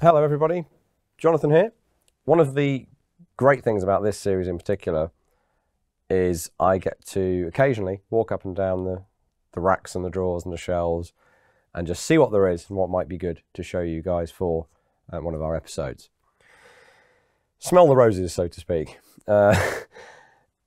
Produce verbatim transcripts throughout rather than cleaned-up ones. Hello everybody, Jonathan here. One of the great things about this series in particular is I get to occasionally walk up and down the, the racks and the drawers and the shelves and just see what there is and what might be good to show you guys for um, one of our episodes. Smell the roses, so to speak. Uh,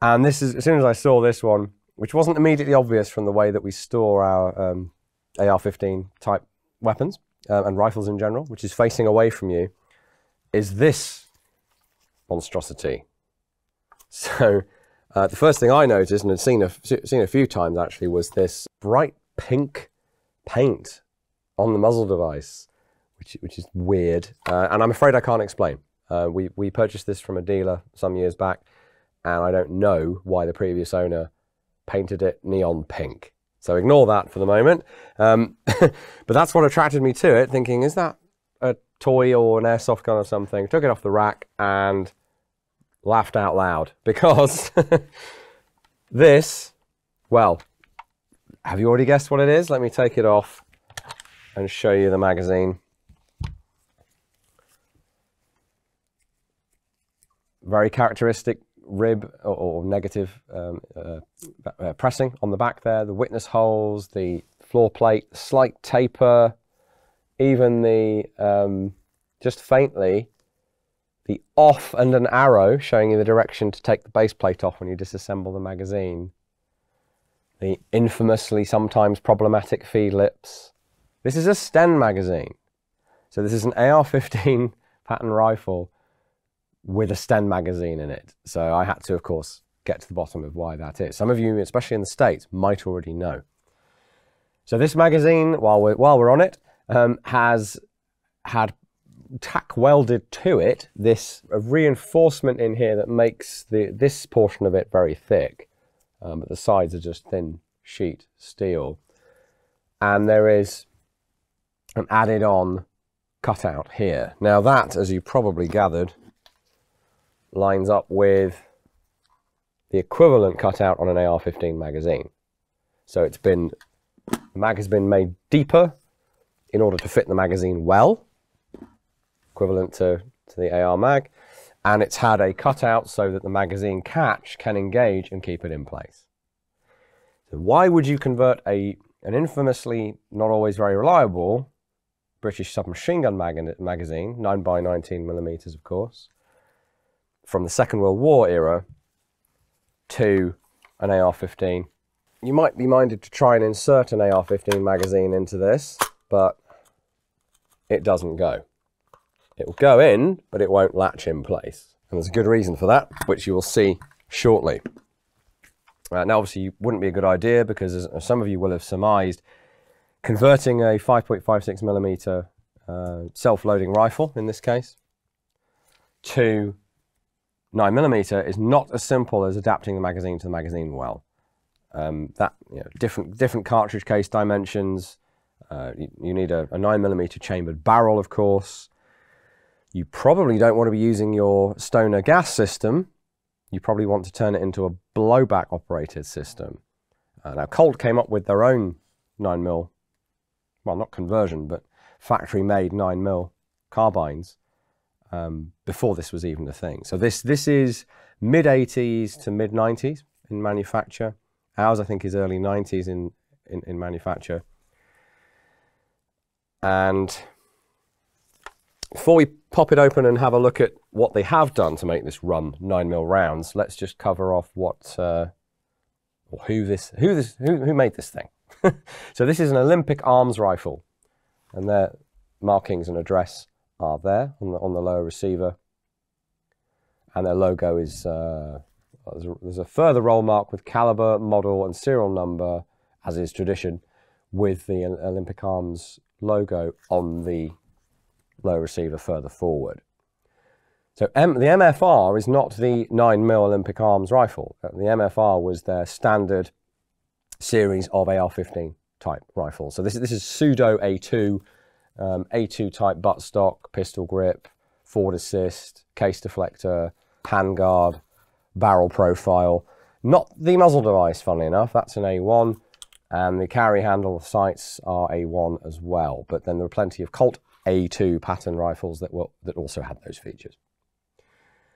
and this is, as soon as I saw this one, which wasn't immediately obvious from the way that we store our um, A R fifteen type weapons, Um, and rifles in general, which is facing away from you, is this monstrosity. So uh, the first thing I noticed, and had seen a, seen a few times actually, was this bright pink paint on the muzzle device, which, which is weird, uh, and I'm afraid I can't explain. Uh, we, we purchased this from a dealer some years back, and I don't know why the previous owner painted it neon pink. So ignore that for the moment. Um, but that's what attracted me to it, thinking, is that a toy or an airsoft gun or something? Took it off the rack and laughed out loud because this, well, have you already guessed what it is? Let me take it off and show you the magazine. Very characteristic rib or, or negative um, uh, uh, pressing on the back there, the witness holes, the floor plate, slight taper, even the, um, just faintly, the off and an arrow showing you the direction to take the base plate off when you disassemble the magazine. The infamously sometimes problematic feed lips. This is a Sten magazine. So this is an A R fifteen pattern rifle with a Sten magazine in it. So I had to, of course, get to the bottom of why that is. Some of you, especially in the States, might already know. So this magazine, while we're, while we're on it, um, has had tack welded to it this uh, reinforcement in here that makes the, this portion of it very thick, um, but the sides are just thin sheet steel. And there is an added on cutout here. Now that, as you probably gathered, lines up with the equivalent cutout on an A R fifteen magazine. So it's been, the mag has been made deeper in order to fit the magazine well, equivalent to, to the A R mag, and it's had a cutout so that the magazine catch can engage and keep it in place. So why would you convert a, an infamously not always very reliable British submachine gun mag magazine, nine by nineteen millimeters of course, from the Second World War era to an A R fifteen. You might be minded to try and insert an A R fifteen magazine into this, but it doesn't go. It will go in, but it won't latch in place. And there's a good reason for that, which you will see shortly. Uh, now, obviously, it wouldn't be a good idea because, as some of you will have surmised, converting a five point five six millimeter uh, self-loading rifle, in this case, to nine millimeter is not as simple as adapting the magazine to the magazine well. Um, that, you know, different, different cartridge case dimensions, uh, you, you need a, a nine millimeter chambered barrel, of course. You probably don't want to be using your Stoner gas system. You probably want to turn it into a blowback operated system. Uh, now, Colt came up with their own nine mil, well, not conversion, but factory-made nine mil carbines. Um, before this was even a thing. So this, this is mid eighties to mid nineties in manufacture. Ours, I think, is early nineties in, in, in manufacture. And before we pop it open and have a look at what they have done to make this run nine mil rounds, let's just cover off what, uh, or who this, who this, who, who made this thing. So this is an Olympic Arms rifle, and their markings and address are there on the, on the lower receiver, and their logo is uh, there's, a, there's a further roll mark with caliber, model and serial number, as is tradition, with the Olympic Arms logo on the lower receiver further forward. So M the M F R is not the nine mil Olympic Arms rifle. The M F R was their standard series of A R fifteen type rifles. So this is, this is pseudo A two. Um, A two type buttstock, pistol grip, forward assist, case deflector, handguard, barrel profile. Not the muzzle device, funnily enough, that's an A one, and the carry handle sights are A one as well, but then there were plenty of Colt A two pattern rifles that were that also had those features.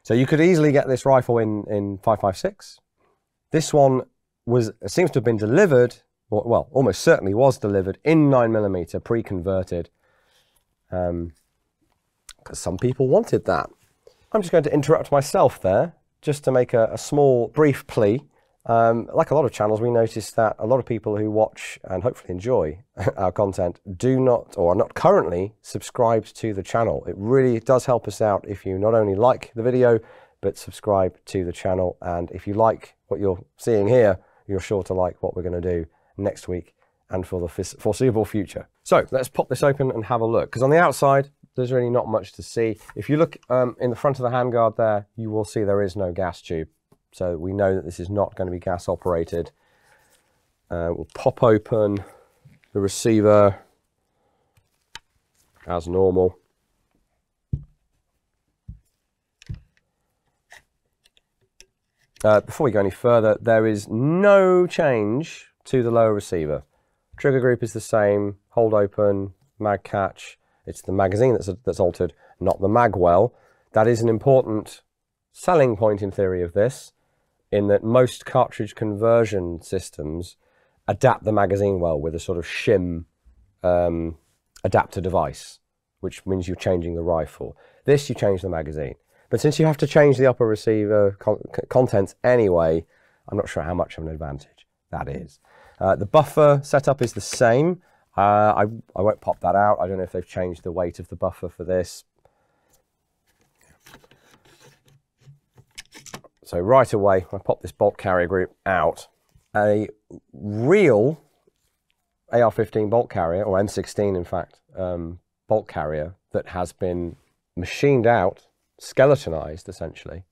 So you could easily get this rifle in in five five six. This one was seems to have been delivered, or, well, almost certainly was delivered in nine millimeter, pre-converted, because um, some people wanted that. I'm just going to interrupt myself there just to make a, a small, brief plea. Um, like a lot of channels, we noticed that a lot of people who watch and hopefully enjoy our content do not, or are not currently, subscribed to the channel. It really does help us out if you not only like the video, but subscribe to the channel. And if you like what you're seeing here, you're sure to like what we're going to do next week and for the foreseeable future. So let's pop this open and have a look, because on the outside, there's really not much to see. If you look um, in the front of the handguard there, you will see there is no gas tube. So we know that this is not going to be gas operated. Uh, we'll pop open the receiver as normal. Uh, before we go any further, there is no change to the lower receiver. Trigger group is the same, hold open, mag catch. It's the magazine that's, that's altered, not the mag well. That is an important selling point in theory of this, in that most cartridge conversion systems adapt the magazine well with a sort of shim um, adapter device, which means you're changing the rifle. This, you change the magazine. But since you have to change the upper receiver con contents anyway, I'm not sure how much of an advantage that is. Uh, the buffer setup is the same. Uh, I, I won't pop that out. I don't know if they've changed the weight of the buffer for this. So right away, I pop this bolt carrier group out. A real A R fifteen bolt carrier, or M sixteen in fact, um, bolt carrier that has been machined out, skeletonized essentially,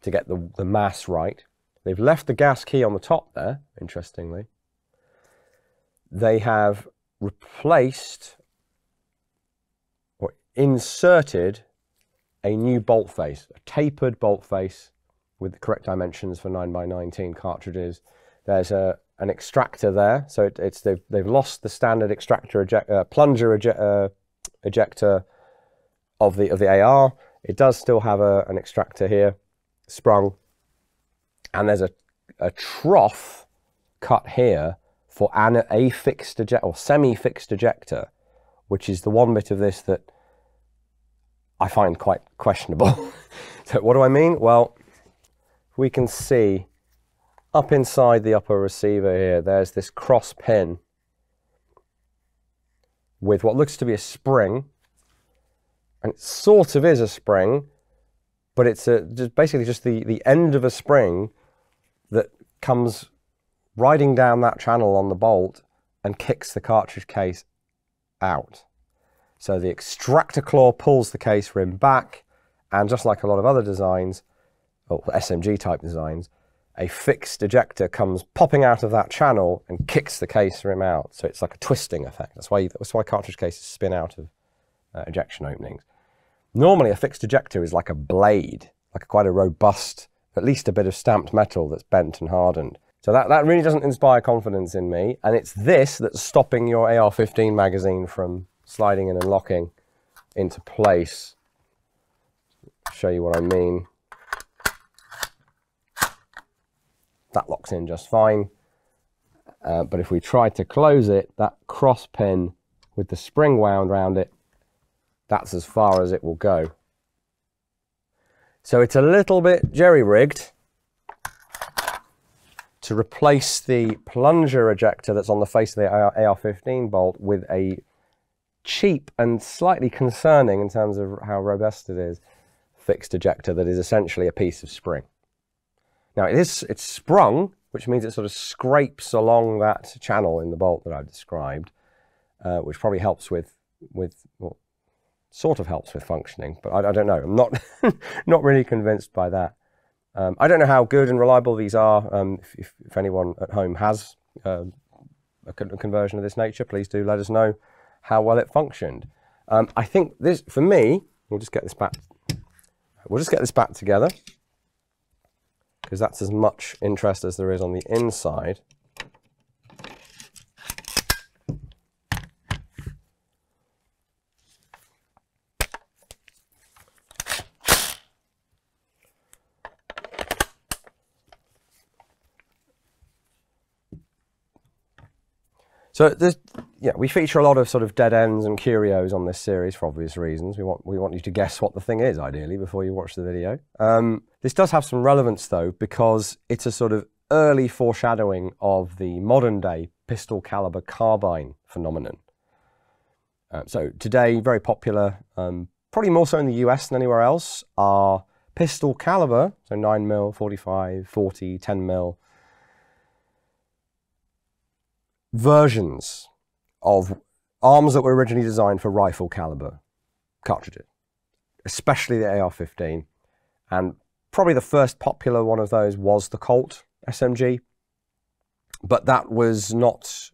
to get the, the mass right. They've left the gas key on the top there, interestingly. They have replaced or inserted a new bolt face, a tapered bolt face with the correct dimensions for nine by nineteen cartridges. There's a, an extractor there, so it, it's they've, they've lost the standard extractor eject, uh, plunger eject, uh, ejector of the, of the A R. It does still have a, an extractor here, sprung, and there's a, a trough cut here for an a fixed eject, or semi-fixed ejector, which is the one bit of this that I find quite questionable. So what do I mean? Well, we can see up inside the upper receiver here, there's this cross pin with what looks to be a spring, and it sort of is a spring, but it's a, just basically just the, the end of a spring that comes riding down that channel on the bolt and kicks the cartridge case out. So the extractor claw pulls the case rim back, and just like a lot of other designs, or S M G type designs, a fixed ejector comes popping out of that channel and kicks the case rim out. So it's like a twisting effect. That's why, you, that's why cartridge cases spin out of uh, ejection openings. Normally a fixed ejector is like a blade, like quite a robust, at least a bit of stamped metal that's bent and hardened. So that, that really doesn't inspire confidence in me, and it's this that's stopping your A R fifteen magazine from sliding and unlocking into place. Show you what I mean. That locks in just fine. Uh, but if we try to close it, that cross pin with the spring wound around it, that's as far as it will go. So it's a little bit jerry-rigged to replace the plunger ejector that's on the face of the A R fifteen bolt with a cheap and slightly concerning, in terms of how robust it is, fixed ejector that is essentially a piece of spring. Now it is, it's sprung, which means it sort of scrapes along that channel in the bolt that I've described, uh, which probably helps with, with well, sort of helps with functioning, but I, I don't know. I'm not, not really convinced by that. Um, I don't know how good and reliable these are. Um, if, if anyone at home has uh, a conversion of this nature, please do let us know how well it functioned. Um, I think this, for me, we'll just get this back. We'll just get this back together, because that's as much interest as there is on the inside. So there's, yeah, we feature a lot of sort of dead ends and curios on this series for obvious reasons. We want we want you to guess what the thing is, ideally, before you watch the video. Um, this does have some relevance, though, because it's a sort of early foreshadowing of the modern-day pistol-caliber carbine phenomenon. Um, so today, very popular, um, probably more so in the U S than anywhere else, are pistol-caliber, so nine mil, forty-five, forty, ten mil, versions of arms that were originally designed for rifle caliber cartridges, especially the A R fifteen, and probably the first popular one of those was the Colt S M G, but that was not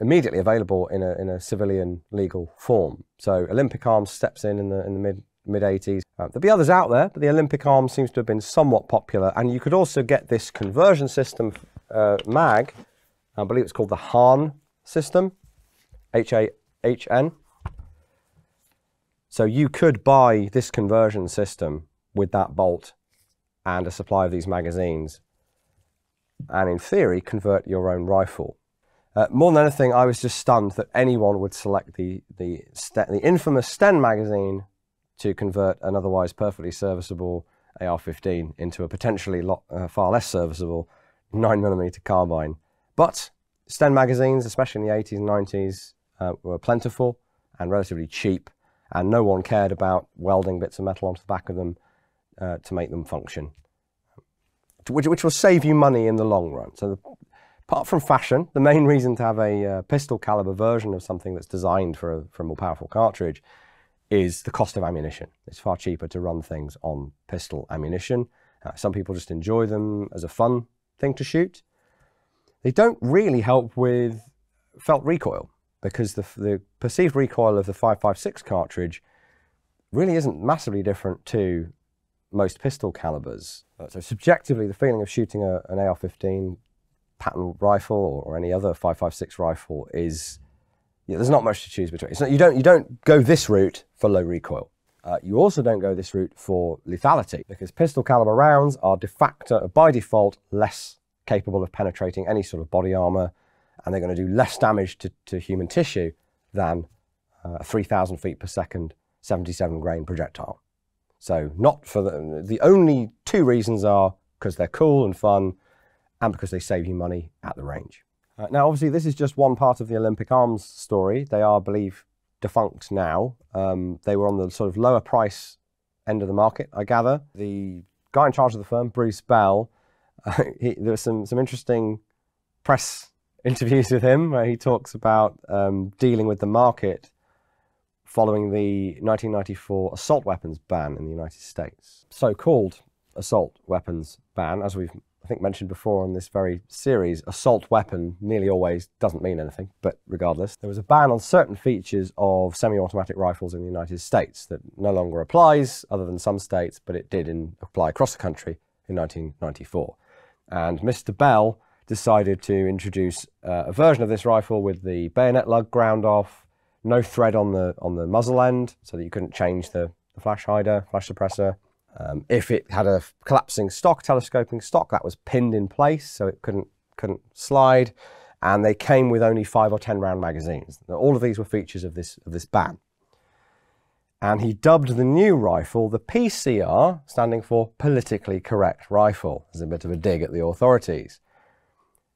immediately available in a in a civilian legal form. So Olympic Arms steps in in the in the mid mid eighties. Uh, there'll be others out there, but the Olympic Arms seems to have been somewhat popular, and you could also get this conversion system uh, mag. I believe it's called the Hahn system, H A H N. So you could buy this conversion system with that bolt and a supply of these magazines and, in theory, convert your own rifle. Uh, more than anything, I was just stunned that anyone would select the, the, the infamous Sten magazine to convert an otherwise perfectly serviceable A R fifteen into a potentially lot, uh, far less serviceable nine millimeter carbine. But Sten magazines, especially in the eighties and nineties, uh, were plentiful and relatively cheap, and no one cared about welding bits of metal onto the back of them uh, to make them function, which, which will save you money in the long run. So the, apart from fashion, the main reason to have a uh, pistol caliber version of something that's designed for a, for a more powerful cartridge is the cost of ammunition. It's far cheaper to run things on pistol ammunition. Uh, some people just enjoy them as a fun thing to shoot. They don't really help with felt recoil, because the, the perceived recoil of the five five six cartridge really isn't massively different to most pistol calibers. So subjectively, the feeling of shooting a, an A R fifteen pattern rifle or, or any other five five six rifle is, you know, there's not much to choose between. It's not, you don't, you don't go this route for low recoil. Uh, you also don't go this route for lethality, because pistol caliber rounds are de facto, by default, less capable of penetrating any sort of body armor, and they're going to do less damage to, to human tissue than uh, a three thousand feet per second seventy-seven grain projectile. So not for the, the only two reasons are because they're cool and fun and because they save you money at the range. Uh, now obviously this is just one part of the Olympic Arms story. They are, I believe, defunct now. Um, they were on the sort of lower price end of the market, I gather. The guy in charge of the firm, Bruce Bell, Uh, he, there were some, some interesting press interviews with him where he talks about um, dealing with the market following the nineteen ninety-four assault weapons ban in the United States. So-called assault weapons ban, as we've, I think, mentioned before on this very series, assault weapon nearly always doesn't mean anything, but regardless, there was a ban on certain features of semi-automatic rifles in the United States that no longer applies, other than some states, but it did in, apply across the country in nineteen ninety-four. And Mister Bell decided to introduce uh, a version of this rifle with the bayonet lug ground off, no thread on the on the muzzle end, so that you couldn't change the, the flash hider, flash suppressor. Um, if it had a collapsing stock, telescoping stock, that was pinned in place, so it couldn't couldn't slide. And they came with only five or ten round magazines. Now, all of these were features of this of this ban. And he dubbed the new rifle the P C R, standing for Politically Correct Rifle, as a bit of a dig at the authorities.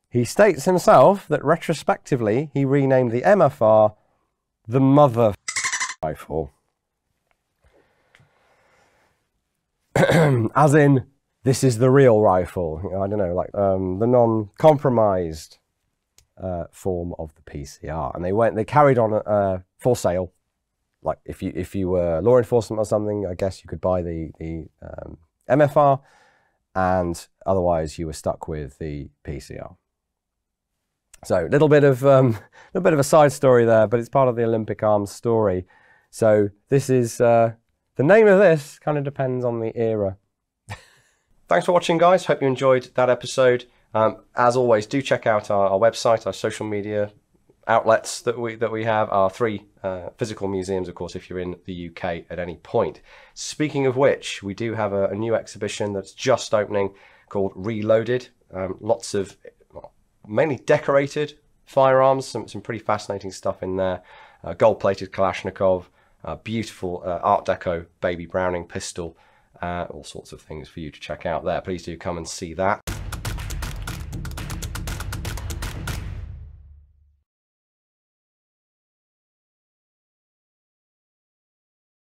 He states himself that retrospectively he renamed the M F R the Mother Rifle. As in, this is the real rifle. You know, I don't know, like um, the non-compromised uh, form of the P C R. And they went, they carried on uh, for sale. Like if you if you were law enforcement or something, I guess you could buy the the um, M F R, and otherwise you were stuck with the P C R. So a little bit of um, a little bit of a side story there, but it's part of the Olympic Arms story. So this is uh, the name of this kind of depends on the era. Thanks for watching, guys. Hope you enjoyed that episode. Um, as always, do check out our, our website, our social media outlets that we that we have, are three uh, physical museums, of course, if you're in the U K at any point. Speaking of which, we do have a, a new exhibition that's just opening called Reloaded. Um, lots of well, mainly decorated firearms. Some, some pretty fascinating stuff in there. Uh, gold-plated Kalashnikov, uh, beautiful uh, Art Deco Baby Browning pistol, uh, all sorts of things for you to check out there. Please do come and see that.